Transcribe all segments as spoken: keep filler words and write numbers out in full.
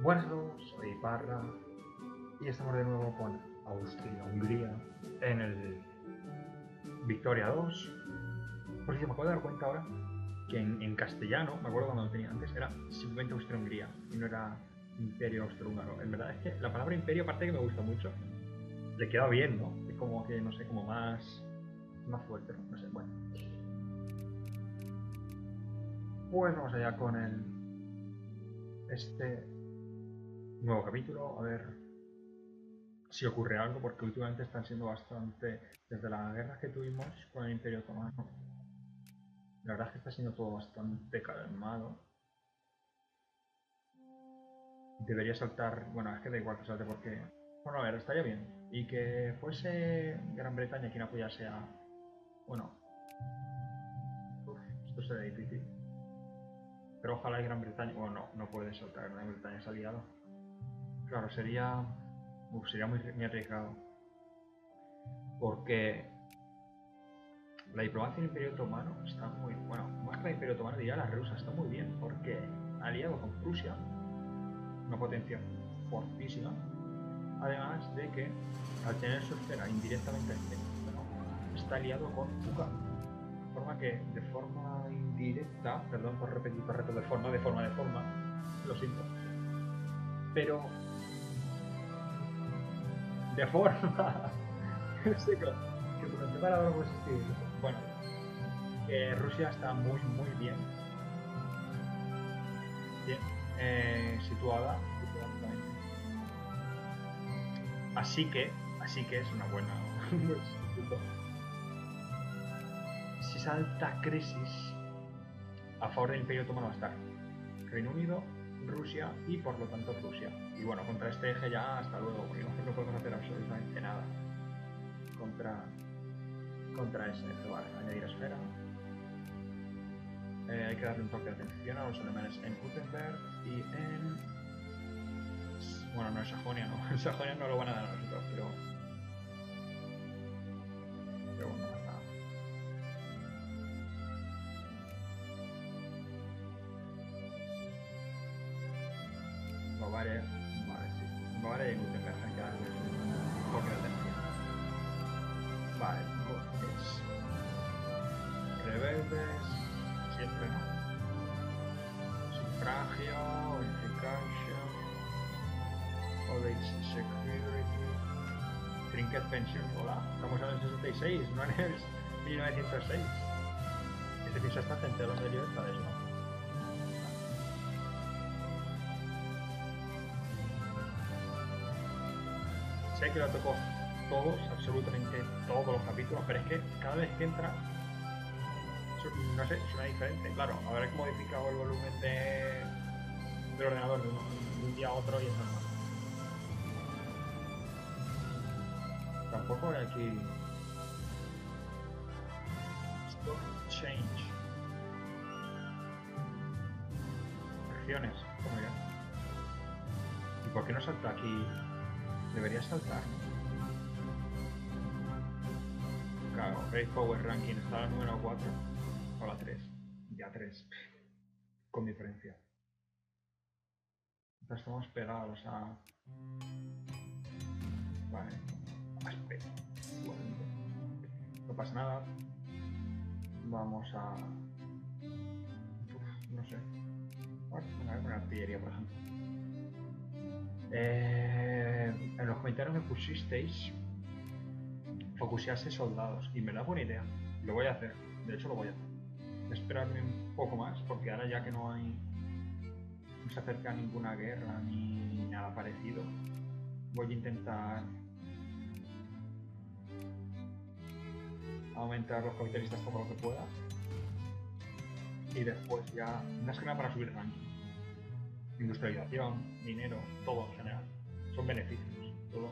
Buenas a todos, soy Parra y estamos de nuevo con Austria-Hungría en el Victoria dos. Por si me acabo de dar cuenta ahora que en, en castellano, me acuerdo cuando lo tenía antes, era simplemente Austria-Hungría y no era Imperio Austro-Húngaro. En verdad es que la palabra imperio, aparte que me gusta mucho, le queda bien, ¿no? Es como que, no sé, como más, más fuerte, no, no sé, bueno. Pues vamos allá con el este nuevo capítulo, a ver si ocurre algo, porque últimamente están siendo bastante, desde la guerra que tuvimos con el Imperio Otomano, la verdad es que está siendo todo bastante calmado. Debería saltar, bueno, es que da igual que salte porque, bueno, a ver, estaría bien, y que fuese Gran Bretaña quien apoyase a, bueno, uf, esto será difícil. Pero ojalá Gran Bretaña... Bueno, no, no puede saltar. Gran Bretaña es aliado. Claro, sería... Uf, sería muy, muy arriesgado. Porque... la diplomacia del Imperio Otomano está muy... Bueno, más que la Imperio Otomano diría la rusa. Está muy bien. Porque aliado con Prusia. Una potencia fortísima. Además de que, al tener su esfera indirectamente, bueno, está aliado con Pukán. Que de forma indirecta, perdón por repetir correcto, de forma, de forma, de forma, lo siento, pero de forma, no sé, que por el preparador puede existir. Bueno, eh, Rusia está muy, muy bien, bien eh, situada, así que, así que es una buena. Si salta crisis, a favor del Imperio Otomano va a estar Reino Unido, Rusia y por lo tanto Prusia. Y bueno, contra este eje ya hasta luego, porque nosotros no podemos hacer absolutamente nada contra, contra ese eje. Vale, añadir esfera. Eh, hay que darle un toque de atención a los alemanes en Gutenberg y en... Bueno, no en Sajonia, no. En Sajonia no lo van a dar a nosotros, pero... Pero bueno. Bavaria, vale, sí. Bavaria y Gutenberg hay que darle un poco de atención. Vale, cortes. Rebeldes, siempre no. Sufragio, eficacia, college security, trinket pension, hola. Estamos en el sesenta y seis, no en el mil novecientos seis. Este piso está frente a los de libertad de eso. Sé que lo toco todos, absolutamente todos los capítulos, pero es que cada vez que entra, no sé, suena diferente. Claro, habrá que modificar el volumen de... del ordenador de, uno, de un día a otro y es normal. Tampoco hay aquí... Stop change. Acciones, como ya. ¿Y por qué no salta aquí? Debería saltar. Claro, Great Power Ranking está la número cuatro o la tres. Ya tres. Con diferencia. Estamos pegados a... Vale. Aspecto. No pasa nada. Vamos a... Uf, no sé. Vamos a poner artillería, por ejemplo. Eh, en los comentarios me pusisteis focusearse soldados y me da buena idea, lo voy a hacer, de hecho lo voy a hacer. Esperarme un poco más porque ahora ya que no hay, no se acerca ninguna guerra ni nada parecido, voy a intentar aumentar los capitalistas como lo que pueda y después ya más que nada para subir ranking. Industrialización, dinero, todo en general. Son beneficios, todo.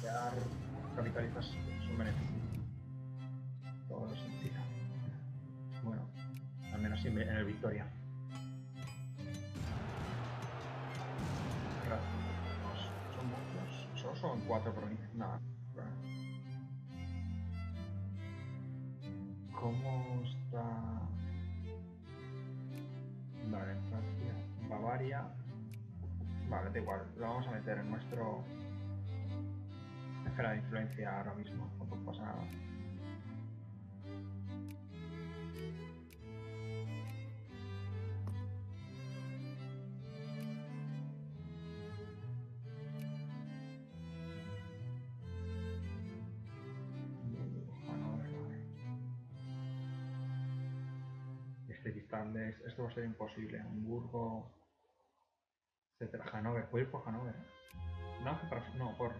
Crear capitalistas son beneficios. Todo lo sentido. Bueno, al menos en el Victoria. Son muchos. Solo son cuatro provincias. Nada. ¿Cómo está...? lugar en Francia, Bavaria. Vale, da igual, lo vamos a meter en nuestro esfera de influencia ahora mismo, no pasa nada. Tandés, esto va a ser imposible. Hamburgo, etcétera. Hannover, puedo ir por Hannover. No, no, por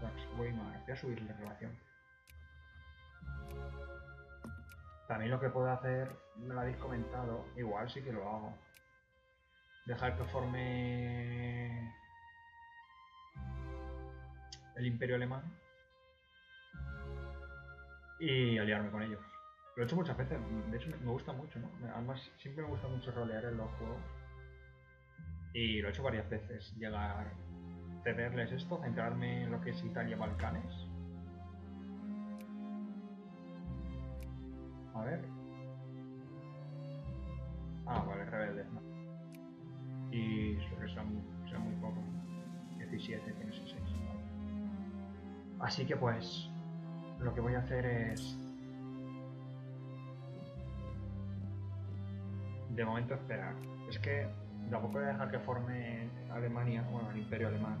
Sachs, Weimar. Voy a subir la relación. También lo que puedo hacer, me lo habéis comentado, igual sí que lo hago. Dejar que forme el Imperio Alemán y aliarme con ellos. Lo he hecho muchas veces, de hecho me gusta mucho, ¿no? Además, siempre me gusta mucho rolear en los juegos. Y lo he hecho varias veces, llegar, cederles esto, centrarme en lo que es Italia-Balcanes. A ver... Ah, vale, rebeldes, ¿no? Y sobre eso será muy poco. diecisiete, tiene seis. Vale. Así que pues, lo que voy a hacer es... De momento esperar. Es que tampoco voy a dejar que forme Alemania, bueno, el Imperio Alemán.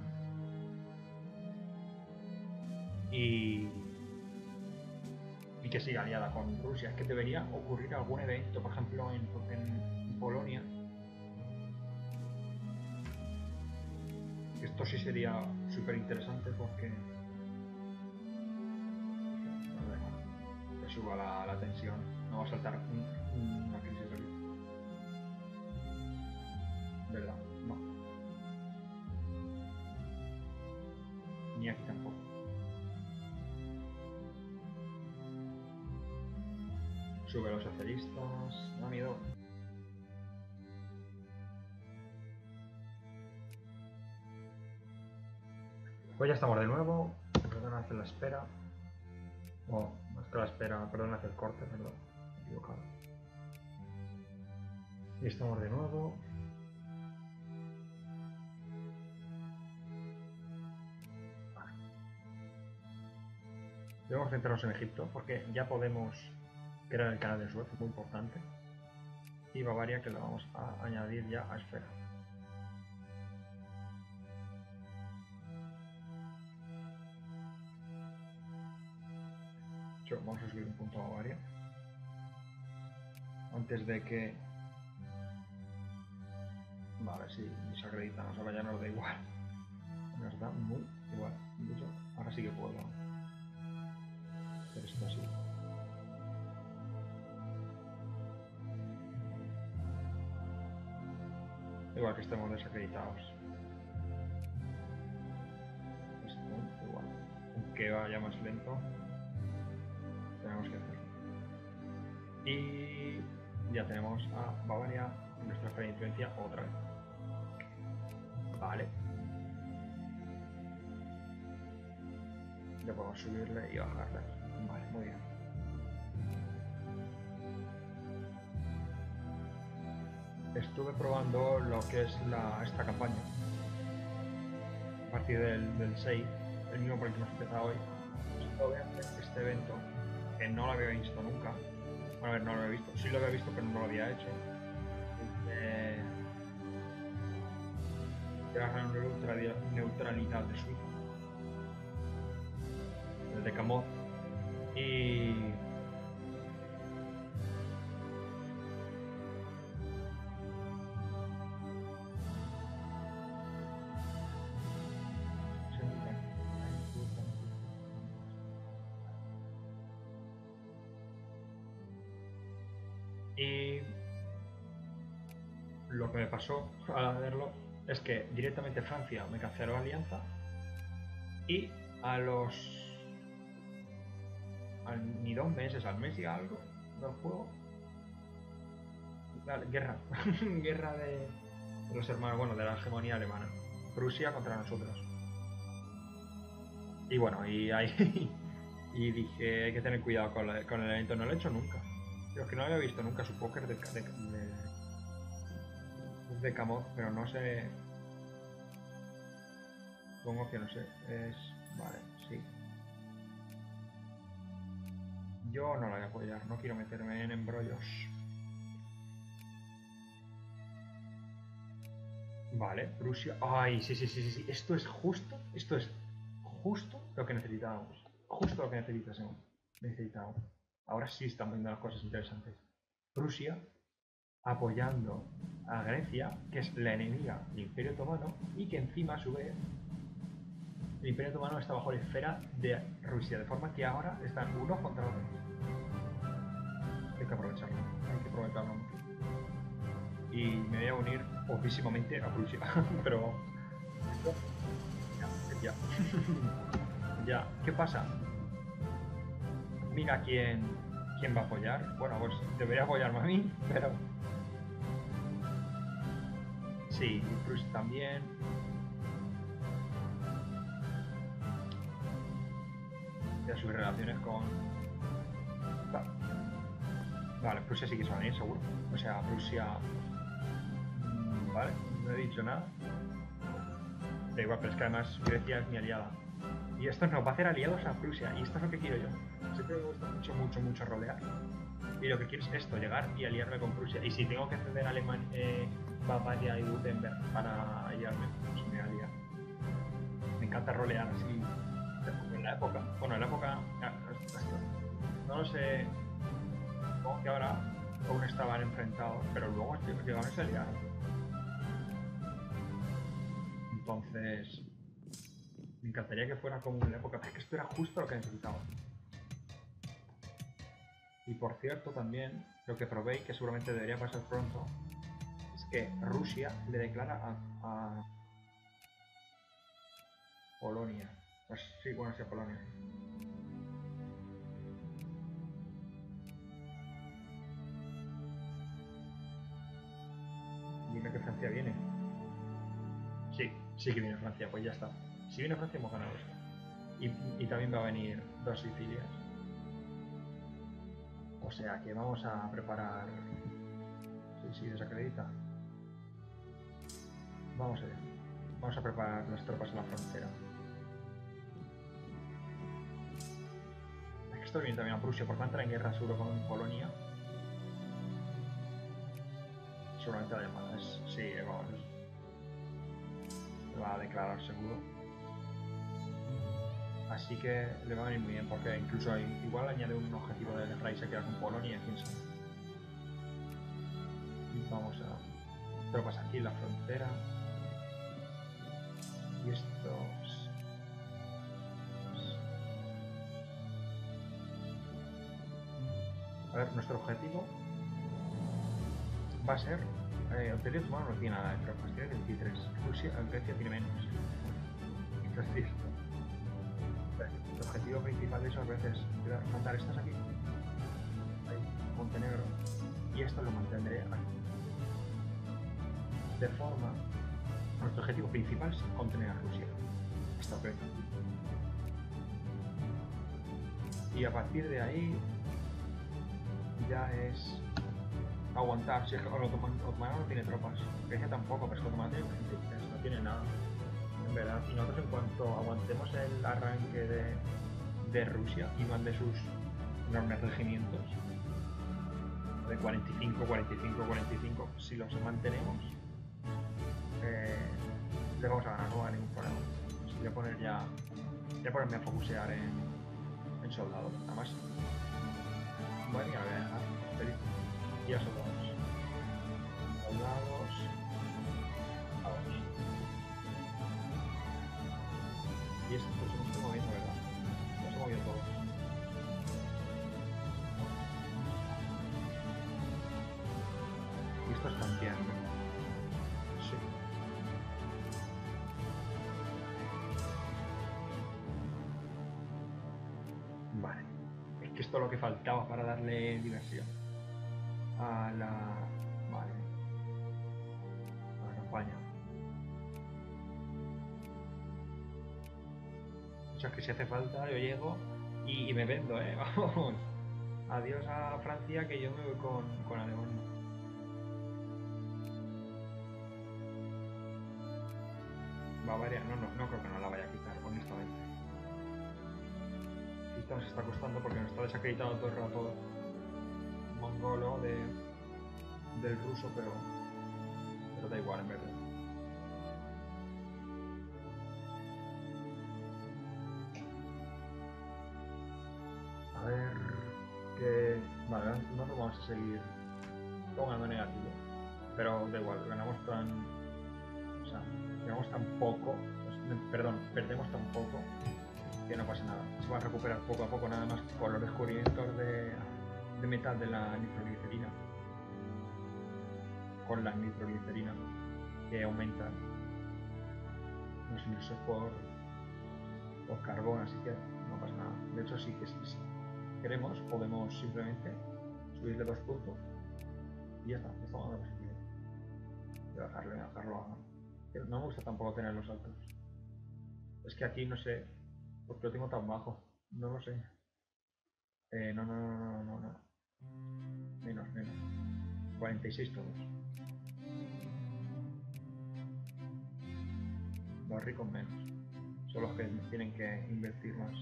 Y... Y que siga aliada con Prusia. Es que debería ocurrir algún evento, por ejemplo, en, en Polonia. Esto sí sería súper interesante porque... Que suba la, la tensión. No va a saltar una crisis de vida. ¿Verdad? No. Ni aquí tampoco. Sube a los socialistas. Da miedo. Pues ya estamos de nuevo. Perdón hacer la espera. Oh, más que la espera. Perdón hacer el corte, perdón. Me he equivocado. Y estamos de nuevo. Debemos centrarnos en Egipto porque ya podemos crear el canal de Suez, muy importante. Y Bavaria, que la vamos a añadir ya a esfera. Yo, vamos a subir un punto a Bavaria. Antes de que... Vale, si nos acreditan, o sea, ya nos da igual. Nos da muy igual. Mucho. Ahora sí que puedo. Pero esto así. Igual que estemos desacreditados. Esto, igual. Aunque vaya más lento, tenemos que hacer. Y ya tenemos a Bavaria en nuestra esfera de influencia otra vez. Vale. Ya podemos subirle y bajarle. Vale, muy bien. Estuve probando lo que es la, esta campaña. A partir del, del seis, el mismo por el que hemos empezado hoy. Voy a hacer este evento, que no lo había visto nunca. Bueno, a ver, no lo había visto. Sí lo había visto, pero no lo había hecho. Eh, de la gran neutralidad de Suiza. El de Camot. Y... y lo que me pasó al verlo es que directamente Francia me canceló la alianza y a los... Al, ni dos meses, al mes y algo del juego. Dale, guerra. Guerra de, de los hermanos, bueno, de la hegemonía alemana. Prusia contra nosotros. Y bueno, y ahí. Y dije, hay que tener cuidado con, la, con el evento. No lo he hecho nunca. Los que no había visto nunca su póker de, de, de, de Camot, pero no sé. Supongo que no sé. Es. Vale, sí. Yo no la voy a apoyar, no quiero meterme en embrollos. Vale, Prusia. Ay, sí, sí, sí, sí. Esto es justo. Esto es justo lo que necesitábamos. Justo lo que necesitábamos. Necesitábamos. Ahora sí están viendo las cosas interesantes. Prusia apoyando a Grecia, que es la enemiga del Imperio Otomano, y que encima a su vez el Imperio Otomano está bajo la esfera de Rusia, de forma que ahora están unos contra otros. Hay que aprovecharlo, hay que aprovecharlo mucho. Y me voy a unir obviamente a Prusia, pero ya, ya, ya, ¿qué pasa? Mira quién, quién va a apoyar. Bueno, pues debería apoyarme a mí, pero... Sí, y Prusia también. Ya sus relaciones con... Vale. Vale, Prusia sí que se va a venir, seguro. O sea, Prusia... Vale, no he dicho nada. Da igual, pero es que además Grecia es mi aliada. Y esto nos va a hacer aliados a Prusia, y esto es lo que quiero yo. Siempre me gusta mucho, mucho, mucho rodear. Y lo que quiero es esto, llegar y aliarme con Prusia. Y si tengo que ceder a Alemania, eh, Bavaria y Gutenberg para aliarme, pues me alía. Me encanta rolear así. En la época, bueno, en la época, no lo sé, supongo que ahora aún estaban enfrentados, pero luego llegaron y se aliaron. Entonces, me encantaría que fuera como en la época, pero es que esto era justo lo que necesitaba. Y por cierto también, lo que probé, que seguramente debería pasar pronto, es que Rusia le declara a, a Polonia. Pues sí, bueno, sí, a Polonia. Dime que Francia viene. Sí, sí que viene Francia, pues ya está. Si viene Francia hemos ganado esto. Y, y también va a venir Dos Sicilias. O sea que vamos a preparar... Sí, sí, desacredita. Vamos allá. Vamos a preparar las tropas en la frontera. Es que esto viene también a Prusia, porque va a entrar en guerra seguro con Polonia. Seguramente además, sí, vamos. Se va a declarar seguro. Así que le va a venir muy bien, porque incluso hay, igual añade un objetivo de guerra y se queda con Polonia, quién sabe. Vamos a tropas aquí en la frontera. Y estos... A ver, nuestro objetivo va a ser... Eh, el territorio humano no tiene nada de tropas, tiene veintitrés. Rusia, Grecia tiene menos. Entonces, el objetivo principal de esas veces es matar estas aquí, ahí, Montenegro, y esto lo mantendré aquí. De forma, nuestro objetivo principal es contener a Rusia, esta vez. Y a partir de ahí, ya es aguantar. Si es que el otomano no tiene tropas, Grecia tampoco, pero es que el otomano no tiene nada. ¿Verdad? Y nosotros en cuanto aguantemos el arranque de, de Rusia y mande sus enormes regimientos de cuarenta y cinco, cuarenta y cinco, cuarenta y cinco, si los mantenemos eh, le vamos a ganar, no va a haber ningún problema. Entonces, voy a poner ya voy a ponerme a focusear en, en soldados, nada más. Bueno, ya lo voy a dejar feliz y a soldados soldados Y esto pues no estoy moviendo, ¿verdad? No se movió todos. Y esto es tanqueando. Sí. Vale. Es que esto es lo que faltaba para darle diversión a la... Vale. A la campaña. O sea, que si hace falta yo llego y, y me vendo, eh, vamos. adiós a Francia, que yo me voy con, con Alemania. Bavaria, no, no, no creo que no la vaya a quitar, honestamente. Esta nos está costando porque nos está desacreditando todo el rato mongolo de, del ruso, pero, pero da igual en verdad. A ver, que... Vale, no vamos a seguir pongando negativo. Pero da igual, ganamos tan... O sea, ganamos tan poco... Perdón, perdemos tan poco que no pasa nada. Se va a recuperar poco a poco, nada más con los descubrimientos de, de metal de la nitroglicerina. Con la nitroglicerina que aumenta los ingresos por, por carbón, así que no pasa nada. De hecho, sí que sí, sí. Queremos, podemos simplemente subirle dos puntos y ya está, ya estamos dando posibilidad. Voy a dejarlo, a dejarlo a... Pero no me gusta tampoco tener los altos. Es que aquí no sé por qué lo tengo tan bajo, no lo sé. Eh, no, no, no, no, no, no. Menos, menos. cuarenta y seis todos. Los ricos menos. Son los que tienen que invertir más.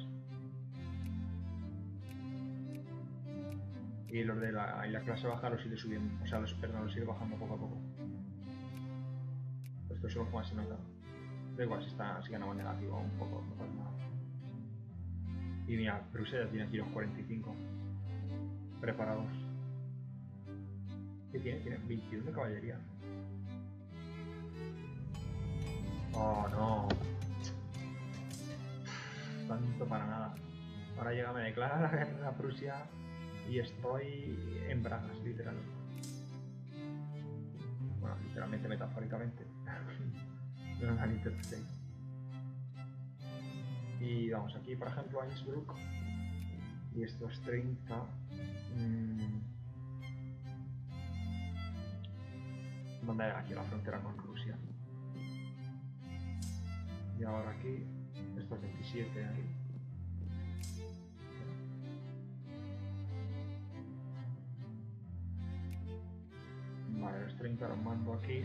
Y los de la, y la clase baja los iré subiendo, o sea, los, perdón, los iré bajando poco a poco. Estos son los que más se nota. Da igual si, está, si ganamos negativo un poco, no pasa nada. Y mira, Prusia tiene aquí los cuarenta y cinco preparados. ¿Qué tiene? Tiene veintiuno de caballería. Oh no. Tanto para nada. Ahora llega, me declara la guerra a Prusia. Y estoy en bragas, literalmente. Bueno, literalmente, metafóricamente. No me malinterpretéis. Y vamos aquí, por ejemplo, a Innsbruck. Y estos treinta. Mmm, ¿Dónde era aquí la frontera con Rusia? Y ahora aquí, estos veintisiete aquí. Vale, los treinta los mando aquí.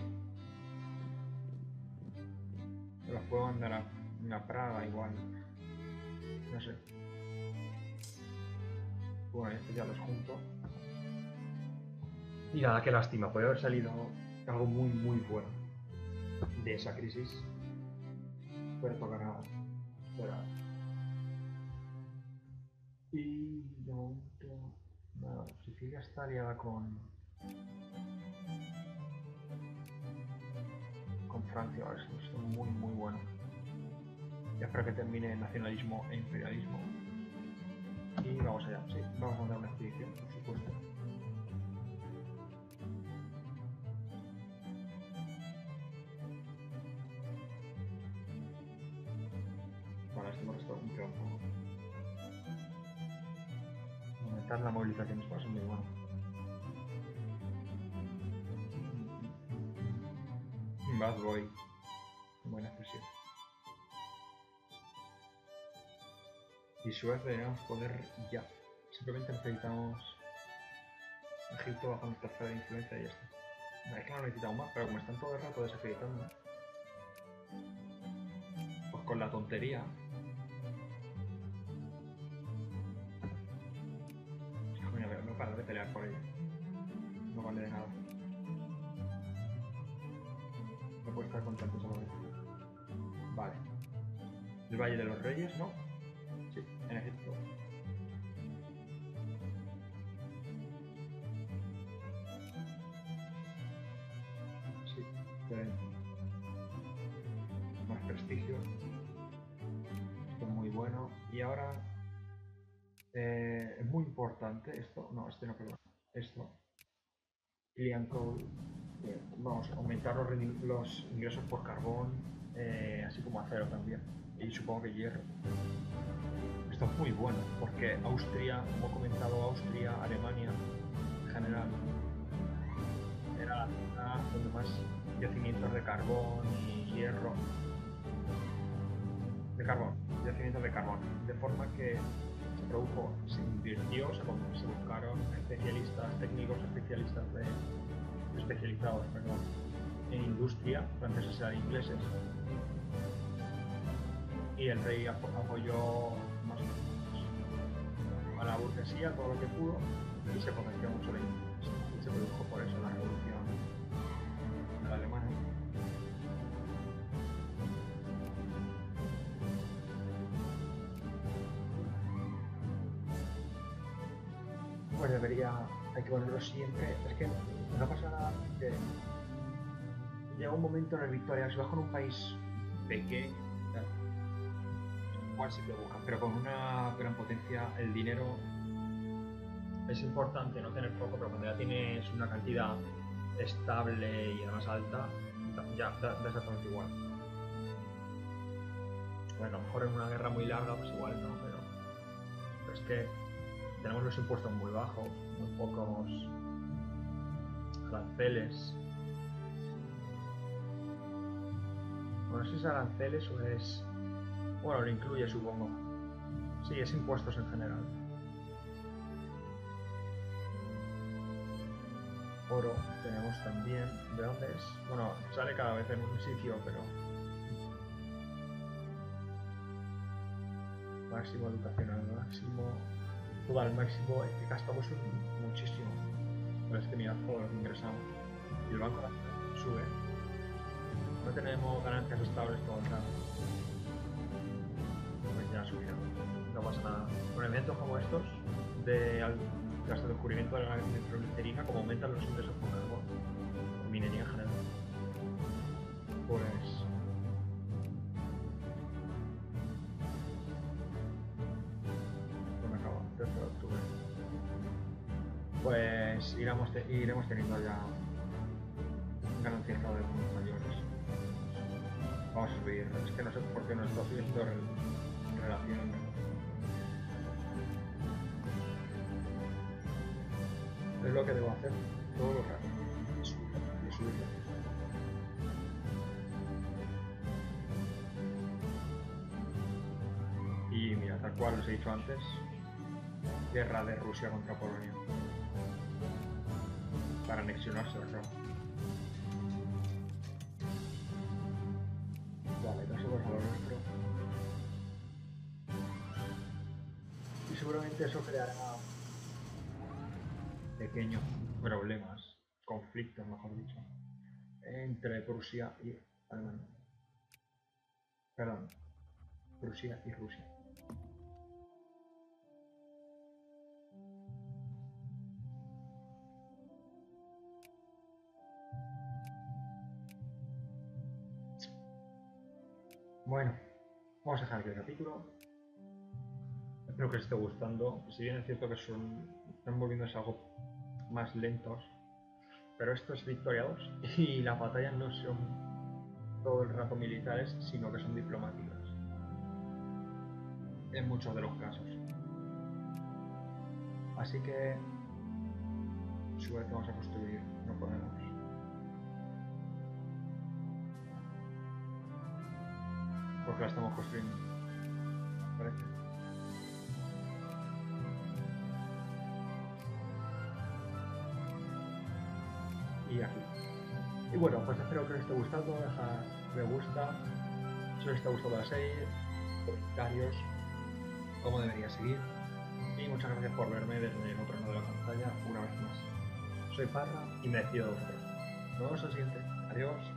Los puedo mandar a una Praga igual. No sé. Bueno, estos ya los junto. Y nada, qué lástima. Podría haber salido algo muy, muy bueno de esa crisis. Pero toca nada. Espera. Y de momento... Nada, Sicilia está aliada con... con Francia, ahora es muy muy bueno. Ya espero que termine el nacionalismo e imperialismo. Y vamos allá, sí, vamos a mandar una expedición, por supuesto. Bueno, esto hemos estado un poco. Aumentar la movilización es muy bueno. Bad boy. Buena expresión. Y Suez deberíamos poder ya. Simplemente necesitamos Egipto bajo nuestra esfera de influencia y ya está. No, es que no necesitamos más, pero como están todo el rato desacreditando, pues con la tontería. Coño, pero no parar de pelear por ella. No vale de nada. Puede estar con tantos amores. Vale. El Valle de los Reyes, ¿no? Sí, en Egipto. Sí, pero... más prestigio. Esto es muy bueno. Y ahora... Eh, es muy importante esto. No, este no, perdón. Esto. Clean Code. Vamos a aumentar los, los ingresos por carbón, eh, así como acero también, y supongo que hierro. Esto es muy bueno, porque Austria, como he comentado, Austria, Alemania en general, era la zona donde más yacimientos de carbón y hierro. De carbón, yacimientos de carbón, de forma que se produjo, se invirtió, se, se buscaron especialistas, técnicos especialistas de, especializados perdón, en industria, franceses e ingleses. Y el rey apoyó más a la burguesía todo lo que pudo y se potenció mucho la industria. Y se produjo por eso la revolución alemana. Pues debería, hay que ponerlo siempre, es que no pasa nada que llega un momento en el Victoria, si vas con un país pequeño, igual sí que lo buscas, pero con una gran potencia el dinero es importante, no tener poco, pero cuando ya tienes una cantidad estable y además alta, ya da exactamente igual. Bueno, a lo mejor en una guerra muy larga, pues igual no, pero, pero es que tenemos los impuestos muy bajos, muy pocos aranceles. Bueno, si es aranceles o es... bueno, lo incluye, supongo. Sí, es impuestos en general. Oro tenemos también. ¿De dónde es? Bueno, sale cada vez en un sitio, pero... máximo educacional, máximo... todo al máximo, es que gastamos muchísimo. Pero es que mirad todo lo que ingresamos. Y el banco sube. No tenemos ganancias estables todo el rato. Pues ya subió. No pasa nada. Con eventos como estos, de gasto de descubrimiento de la nitroglicerina, como aumentan los ingresos por carbono, o minería en general. Pues... pues iremos, te iremos teniendo ya ganancias cada vez mayores. Vamos a subir, es que no sé por qué no está subiendo en relación. Es lo que debo hacer todo lo rato. Y subir, y subir. Y mira, tal cual os he dicho antes, guerra de Rusia contra Polonia. Para anexionarse, ¿no? Vale, nosotros a lo nuestro. Y seguramente eso creará pequeños problemas, conflictos, mejor dicho, entre Prusia y Alemania. Perdón, Prusia y Rusia. Bueno, vamos a dejar aquí el capítulo. Espero que os esté gustando. Si bien es cierto que son, están volviéndose algo más lentos, pero esto es Victoria dos y las batallas no son todo el rato militares, sino que son diplomáticas en muchos de los casos. Así que sobre todo vamos a construir, no podemos. Porque la estamos construyendo. Parece. Y aquí. Y bueno, pues espero que os esté gustando. Dejad me gusta. Si os está gustando la serie, comentarios, cómo debería seguir. Y muchas gracias por verme desde el otro lado de la pantalla una vez más. Soy Parra y me despido de vosotros. Nos vemos al siguiente. Adiós.